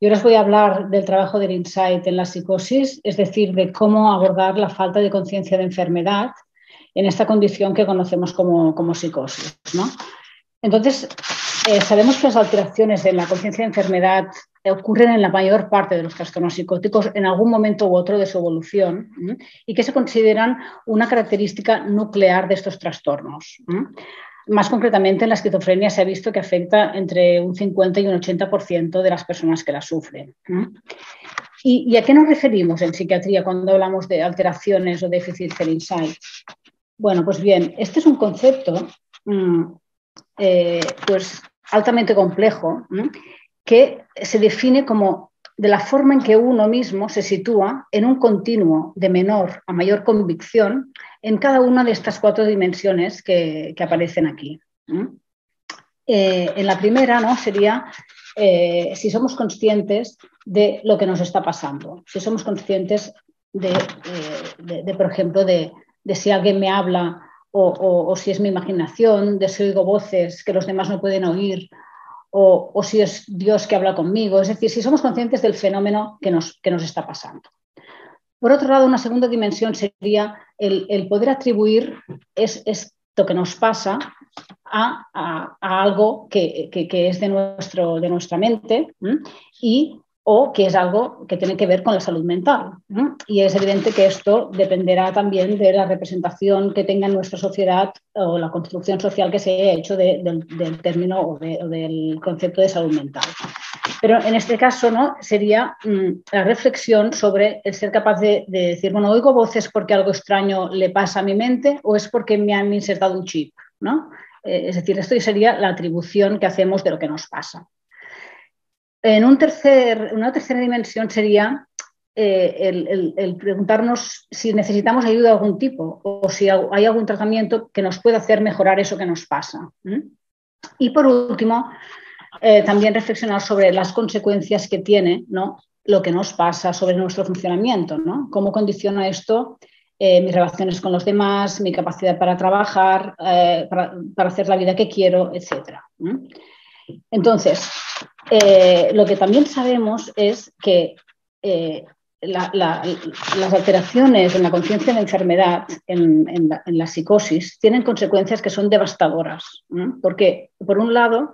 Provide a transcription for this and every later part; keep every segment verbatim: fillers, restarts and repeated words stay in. Y ahora os voy a hablar del trabajo del insight en la psicosis, es decir, de cómo abordar la falta de conciencia de enfermedad en esta condición que conocemos como, como psicosis, ¿no? Entonces, eh, sabemos que las alteraciones en la conciencia de enfermedad ocurren en la mayor parte de los trastornos psicóticos en algún momento u otro de su evolución, ¿eh? Y que se consideran una característica nuclear de estos trastornos, ¿eh? Más concretamente, en la esquizofrenia se ha visto que afecta entre un cincuenta y un ochenta por ciento de las personas que la sufren. ¿Y, ¿Y a qué nos referimos en psiquiatría cuando hablamos de alteraciones o déficits del insight? Bueno, pues bien, este es un concepto eh, pues, altamente complejo, ¿eh? Que se define como de la forma en que uno mismo se sitúa en un continuo de menor a mayor convicción en cada una de estas cuatro dimensiones que, que aparecen aquí. Eh, en la primera, ¿no?, sería eh, si somos conscientes de lo que nos está pasando, si somos conscientes de, eh, de, de por ejemplo, de, de si alguien me habla o, o, o si es mi imaginación, de si oigo voces que los demás no pueden oír, O, o si es Dios que habla conmigo, es decir, si somos conscientes del fenómeno que nos, que nos está pasando. Por otro lado, una segunda dimensión sería el, el poder atribuir es, esto que nos pasa a, a, a algo que, que, que es de, nuestro, de nuestra mente, ¿m? y o que es algo que tiene que ver con la salud mental, ¿m? Y es evidente que esto dependerá también de la representación que tenga nuestra sociedad o la construcción social que se haya hecho de, de, del término o, de, o del concepto de salud mental. Pero en este caso, ¿no?, sería mmm, la reflexión sobre el ser capaz de, de decir, bueno, oigo voces porque algo extraño le pasa a mi mente o es porque me han insertado un chip, ¿no? Eh, es decir, esto sería la atribución que hacemos de lo que nos pasa. En un tercer, una tercera dimensión sería eh, el, el, el preguntarnos si necesitamos ayuda de algún tipo o si hay algún tratamiento que nos pueda hacer mejorar eso que nos pasa. ¿Mm? Y por último, eh, también reflexionar sobre las consecuencias que tiene, ¿no?, lo que nos pasa sobre nuestro funcionamiento, ¿no? Cómo condiciona esto eh, mis relaciones con los demás, mi capacidad para trabajar, eh, para, para hacer la vida que quiero, etcétera. ¿Mm? Entonces, eh, lo que también sabemos es que eh, la, la, las alteraciones en la conciencia de la enfermedad, en, en, la, en la psicosis, tienen consecuencias que son devastadoras, ¿no? Porque, por un lado,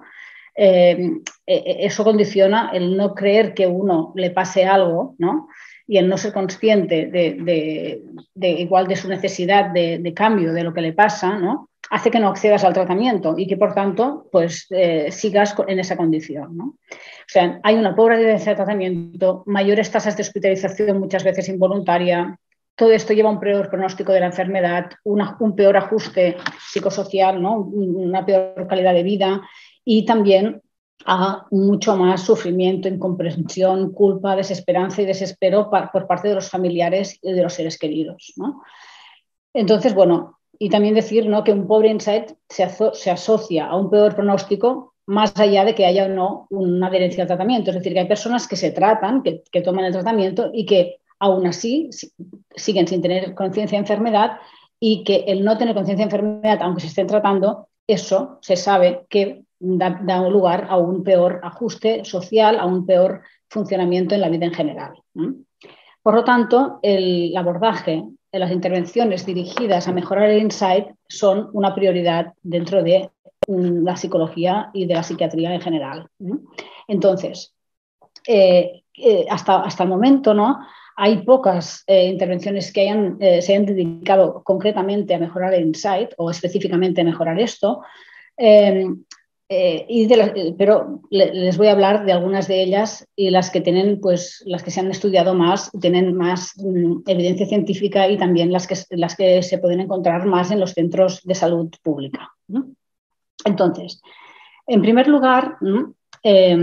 eh, eso condiciona el no creer que uno le pase algo, ¿no?, y el no ser consciente de, de, de igual de su necesidad de, de cambio, de lo que le pasa, ¿no?, hace que no accedas al tratamiento y que, por tanto, pues eh, sigas en esa condición, ¿no? O sea, hay una pobre adherencia de tratamiento, mayores tasas de hospitalización muchas veces involuntaria, todo esto lleva a un peor pronóstico de la enfermedad, una, un peor ajuste psicosocial, ¿no?, una peor calidad de vida y también a mucho más sufrimiento, incomprensión, culpa, desesperanza y desespero por parte de los familiares y de los seres queridos, ¿no? Entonces, bueno, y también decir, ¿no?, que un pobre insight se, aso se asocia a un peor pronóstico más allá de que haya o no una adherencia al tratamiento. Es decir, que hay personas que se tratan, que, que toman el tratamiento y que aún así si siguen sin tener conciencia de enfermedad y que el no tener conciencia de enfermedad, aunque se estén tratando, eso se sabe que da, da lugar a un peor ajuste social, a un peor funcionamiento en la vida en general, ¿no? Por lo tanto, el abordaje de las intervenciones dirigidas a mejorar el insight son una prioridad dentro de la psicología y de la psiquiatría en general. Entonces, eh, eh, hasta, hasta el momento, ¿no?, hay pocas eh, intervenciones que hayan, eh, se hayan dedicado concretamente a mejorar el insight o específicamente a mejorar esto, eh, eh, y de las, pero les voy a hablar de algunas de ellas y las que tienen, pues, las que se han estudiado más, tienen más mm, evidencia científica y también las que, las que se pueden encontrar más en los centros de salud pública, ¿no? Entonces, en primer lugar, ¿no?, eh,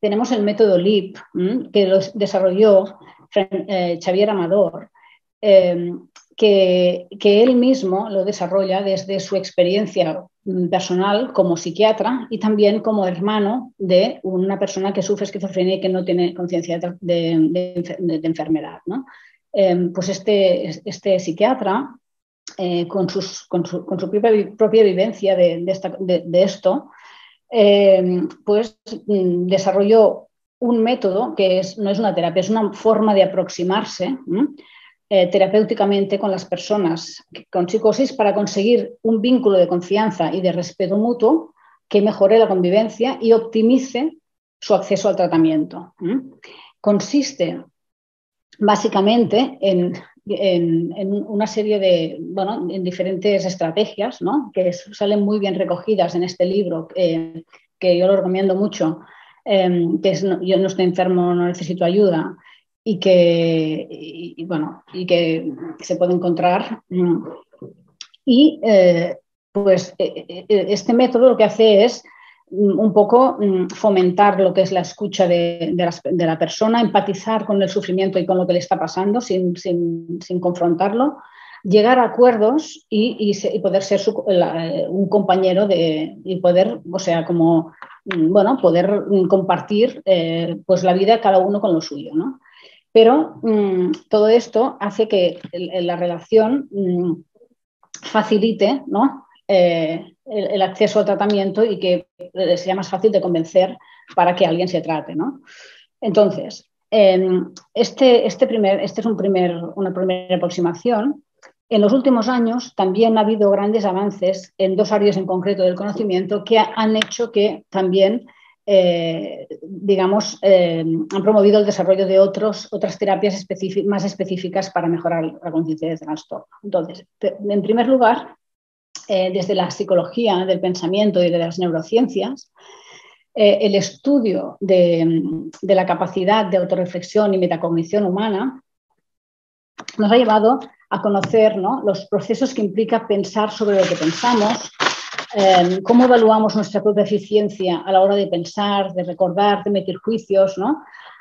tenemos el método L I P, ¿no?, que lo desarrolló eh, Xavier Amador, eh, Que, que él mismo lo desarrolla desde su experiencia personal como psiquiatra y también como hermano de una persona que sufre esquizofrenia y que no tiene conciencia de, de, de, de enfermedad, ¿no? Eh, pues este, este psiquiatra, eh, con, sus, con, su, con su propia, propia vivencia de, de, esta, de, de esto, eh, pues desarrolló un método que es, no es una terapia, es una forma de aproximarse eh, terapéuticamente con las personas con psicosis para conseguir un vínculo de confianza y de respeto mutuo que mejore la convivencia y optimice su acceso al tratamiento. ¿eh? Consiste básicamente en, en, en una serie de, bueno, en diferentes estrategias, ¿no?, que salen muy bien recogidas en este libro, eh, que yo lo recomiendo mucho, eh, que es no, Yo no estoy enfermo, no necesito ayuda, y que, y, y, bueno, y que se puede encontrar. Y eh, pues este método lo que hace es un poco fomentar lo que es la escucha de, de, las, de la persona, empatizar con el sufrimiento y con lo que le está pasando sin, sin, sin confrontarlo, llegar a acuerdos y, y, se, y poder ser su, la, un compañero de, y poder, o sea, como, bueno, poder compartir eh, pues la vida cada uno con lo suyo, ¿no? Pero mmm, todo esto hace que la relación mmm, facilite, ¿no?, Eh, el, el acceso al tratamiento y que sea más fácil de convencer para que alguien se trate, ¿no? Entonces, eh, este, este, primer, este es un primer, una primera aproximación. En los últimos años también ha habido grandes avances en dos áreas en concreto del conocimiento que ha, han hecho que también, eh, digamos, eh, han promovido el desarrollo de otros, otras terapias especi- más específicas para mejorar la conciencia del trastorno. Entonces, en primer lugar, Eh, desde la psicología del pensamiento y de las neurociencias, eh, el estudio de, de la capacidad de autorreflexión y metacognición humana nos ha llevado a conocer, ¿no?, los procesos que implica pensar sobre lo que pensamos, eh, cómo evaluamos nuestra propia eficiencia a la hora de pensar, de recordar, de emitir juicios, ¿no?,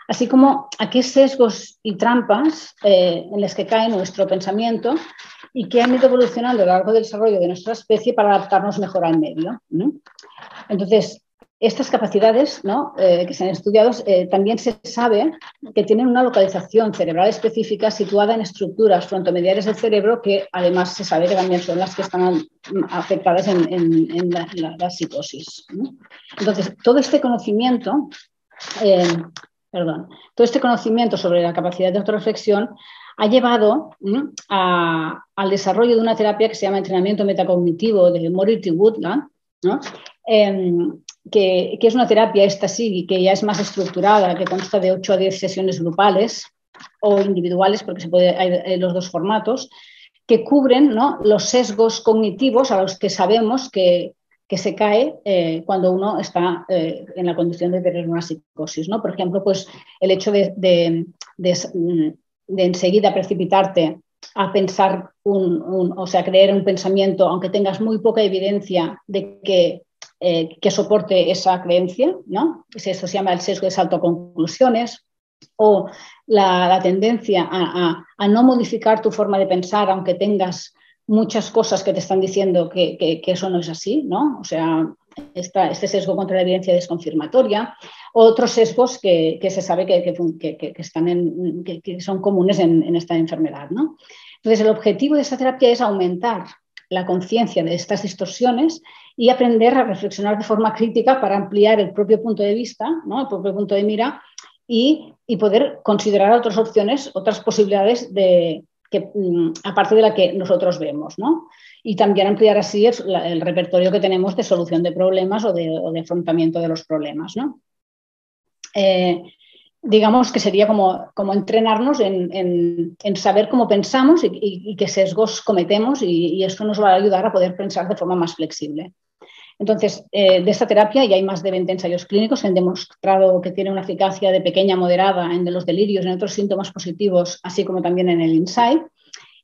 así como a qué sesgos y trampas eh, en las que cae nuestro pensamiento y que han ido evolucionando a lo largo del desarrollo de nuestra especie para adaptarnos mejor al medio, ¿no? Entonces, estas capacidades, ¿no?, eh, que se han estudiado, eh, también se sabe que tienen una localización cerebral específica situada en estructuras frontomediales del cerebro que además se sabe que también son las que están afectadas en, en, en, la, en la, la psicosis, ¿no? Entonces, todo este conocimiento... Eh, Perdón. Todo este conocimiento sobre la capacidad de autorreflexión ha llevado a, al desarrollo de una terapia que se llama entrenamiento metacognitivo de Moritz y Woodland, ¿no?, eh, que, que es una terapia, esta sí, que ya es más estructurada, que consta de ocho a diez sesiones grupales o individuales, porque se puede, hay los dos formatos, que cubren, ¿no?, los sesgos cognitivos a los que sabemos que... que se cae eh, cuando uno está eh, en la condición de tener una psicosis, ¿no? Por ejemplo, pues el hecho de, de, de, de enseguida precipitarte a pensar, un, un, o sea, creer un pensamiento, aunque tengas muy poca evidencia de que, eh, que soporte esa creencia, ¿no? Eso se llama el sesgo de salto a conclusiones, o la, la tendencia a, a, a no modificar tu forma de pensar, aunque tengas muchas cosas que te están diciendo que, que, que eso no es así, ¿no? O sea, esta, este sesgo contra la evidencia desconfirmatoria, otros sesgos que, que se sabe que, que, que, que, están en, que, que son comunes en, en esta enfermedad, ¿no? Entonces, el objetivo de esta terapia es aumentar la conciencia de estas distorsiones y aprender a reflexionar de forma crítica para ampliar el propio punto de vista, ¿no?, el propio punto de mira y, y poder considerar otras opciones, otras posibilidades de... Que, aparte de la que nosotros vemos, ¿no? Y también ampliar así el, el repertorio que tenemos de solución de problemas o de, o de afrontamiento de los problemas, ¿no? Eh, digamos que sería como, como entrenarnos en, en, en saber cómo pensamos y, y, y qué sesgos cometemos y, y esto nos va a ayudar a poder pensar de forma más flexible. Entonces, eh, de esta terapia ya hay más de veinte ensayos clínicos que han demostrado que tiene una eficacia de pequeña a moderada en los delirios, en otros síntomas positivos, así como también en el insight.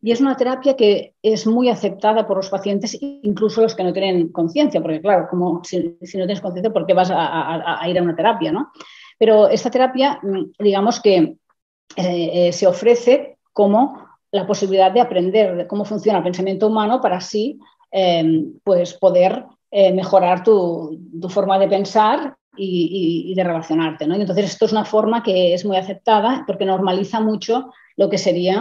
Y es una terapia que es muy aceptada por los pacientes, incluso los que no tienen conciencia, porque claro, como si, si no tienes conciencia, ¿por qué vas a, a, a ir a una terapia, ¿no? Pero esta terapia, digamos que eh, se ofrece como la posibilidad de aprender de cómo funciona el pensamiento humano para así eh, pues poder... Eh, mejorar tu, tu forma de pensar y, y, y de relacionarte, ¿no? Y entonces esto es una forma que es muy aceptada porque normaliza mucho lo que sería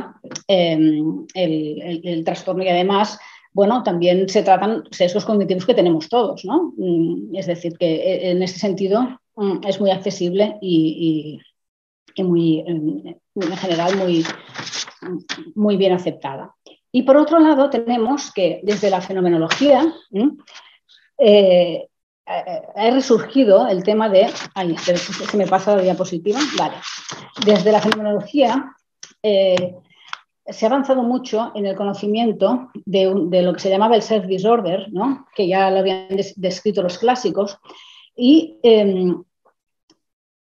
eh, el, el, el trastorno y además, bueno, también se tratan sesgos cognitivos que tenemos todos, ¿no? Es decir, que en este sentido es muy accesible y, y, y muy, en general muy, muy bien aceptada. Y por otro lado tenemos que desde la fenomenología eh, ha resurgido el tema de... Ay, se me pasa la diapositiva. Vale. Desde la fenomenología eh, se ha avanzado mucho en el conocimiento de, de lo que se llamaba el self-disorder, ¿no? Que ya lo habían des, descrito los clásicos, y eh,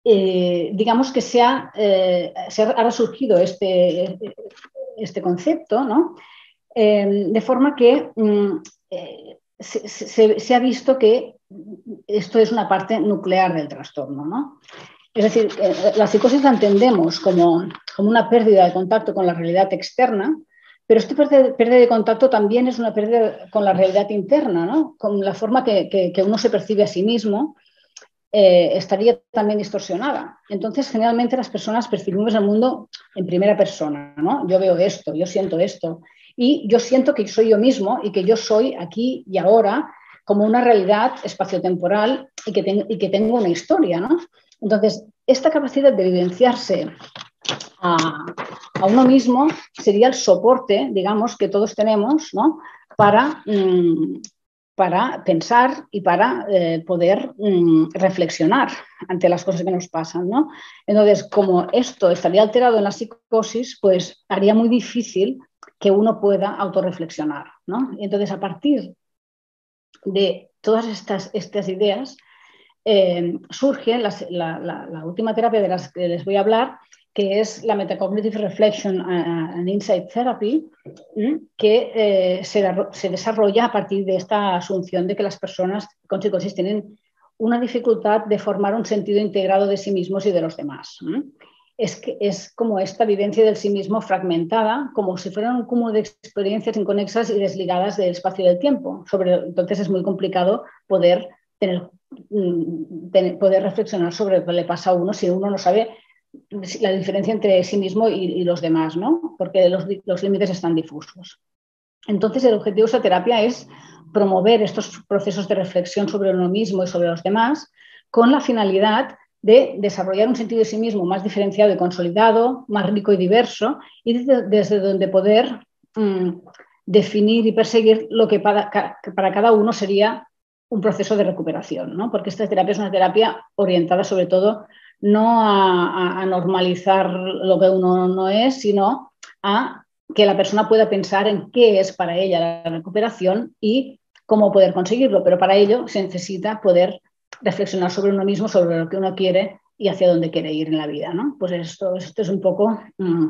eh, digamos que se ha, eh, se ha resurgido este, este concepto, ¿no? Eh, de forma que eh, se, se, se ha visto que esto es una parte nuclear del trastorno, ¿no? Es decir, la psicosis la entendemos como, como una pérdida de contacto con la realidad externa, pero esta pérdida de contacto también es una pérdida con la realidad interna, ¿no? Con la forma que, que, que uno se percibe a sí mismo, eh, estaría también distorsionada. Entonces, generalmente las personas percibimos el mundo en primera persona, ¿no? Yo veo esto, yo siento esto, y yo siento que soy yo mismo y que yo soy aquí y ahora como una realidad espaciotemporal y que, ten, y que tengo una historia, ¿no? Entonces, esta capacidad de evidenciarse a, a uno mismo sería el soporte, digamos, que todos tenemos, ¿no? para, mmm, para pensar y para eh, poder mmm, reflexionar ante las cosas que nos pasan, ¿no? Entonces, como esto estaría alterado en la psicosis, pues haría muy difícil que uno pueda autorreflexionar, ¿no? Entonces, a partir de todas estas, estas ideas... Eh, surge la, la, la, la última terapia de las que les voy a hablar, que es la Metacognitive Reflection and Insight Therapy, que eh, se, se desarrolla a partir de esta asunción de que las personas con psicosis tienen una dificultad de formar un sentido integrado de sí mismos y de los demás. Es, que, es como esta vivencia del sí mismo fragmentada, como si fueran un cúmulo de experiencias inconexas y desligadas del espacio y del tiempo. Sobre, entonces es muy complicado poder tener poder reflexionar sobre lo que le pasa a uno si uno no sabe la diferencia entre sí mismo y, y los demás, ¿no? Porque los, los límites están difusos. Entonces, el objetivo de esta terapia es promover estos procesos de reflexión sobre uno mismo y sobre los demás con la finalidad de desarrollar un sentido de sí mismo más diferenciado y consolidado, más rico y diverso, y desde, desde donde poder mmm, definir y perseguir lo que para, que para cada uno sería un proceso de recuperación, ¿no? Porque esta terapia es una terapia orientada sobre todo no a, a, a normalizar lo que uno no es, sino a que la persona pueda pensar en qué es para ella la recuperación y cómo poder conseguirlo, pero para ello se necesita poder reflexionar sobre uno mismo, sobre lo que uno quiere y hacia dónde quiere ir en la vida, ¿no? Pues esto, esto es un poco mmm,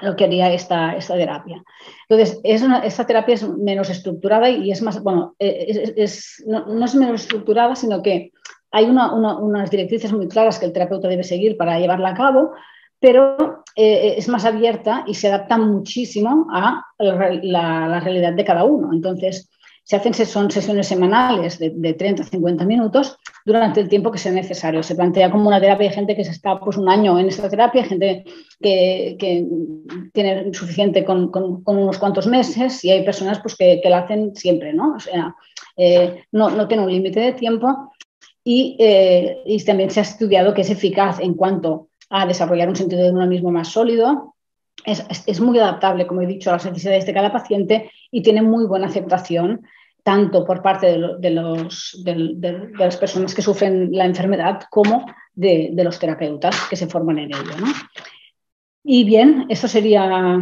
lo que haría esta, esta terapia. Entonces, es una, esta terapia es menos estructurada y es más, bueno, es, es, no, no es menos estructurada, sino que hay una, una, unas directrices muy claras que el terapeuta debe seguir para llevarla a cabo, pero eh, es más abierta y se adapta muchísimo a la, la, la realidad de cada uno. Entonces, se hacen son sesiones semanales de, de treinta a cincuenta minutos durante el tiempo que sea necesario. Se plantea como una terapia de gente que se está pues, un año en esta terapia, gente que, que tiene suficiente con, con, con unos cuantos meses, y hay personas pues, que, que la hacen siempre, ¿no? O sea, eh, no, no tiene un límite de tiempo y, eh, y también se ha estudiado que es eficaz en cuanto a desarrollar un sentido de uno mismo más sólido. Es, es muy adaptable, como he dicho, a las necesidades de cada paciente y tiene muy buena aceptación tanto por parte de, lo, de, los, de, de, de las personas que sufren la enfermedad como de, de los terapeutas que se forman en ello, ¿no? Y bien, esto sería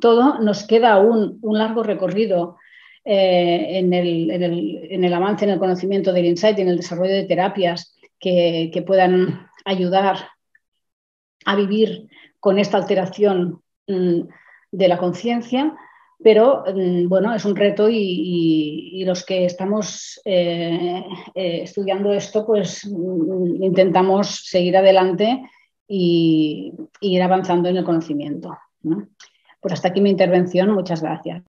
todo. Nos queda un, un largo recorrido eh, en, el, en, el, en el avance, en el conocimiento del insight y en el desarrollo de terapias que, que puedan ayudar a vivir con esta alteración de la conciencia, pero bueno, es un reto y, y, y los que estamos eh, eh, estudiando esto, pues intentamos seguir adelante y, y ir avanzando en el conocimiento, ¿no? Pues hasta aquí mi intervención, muchas gracias.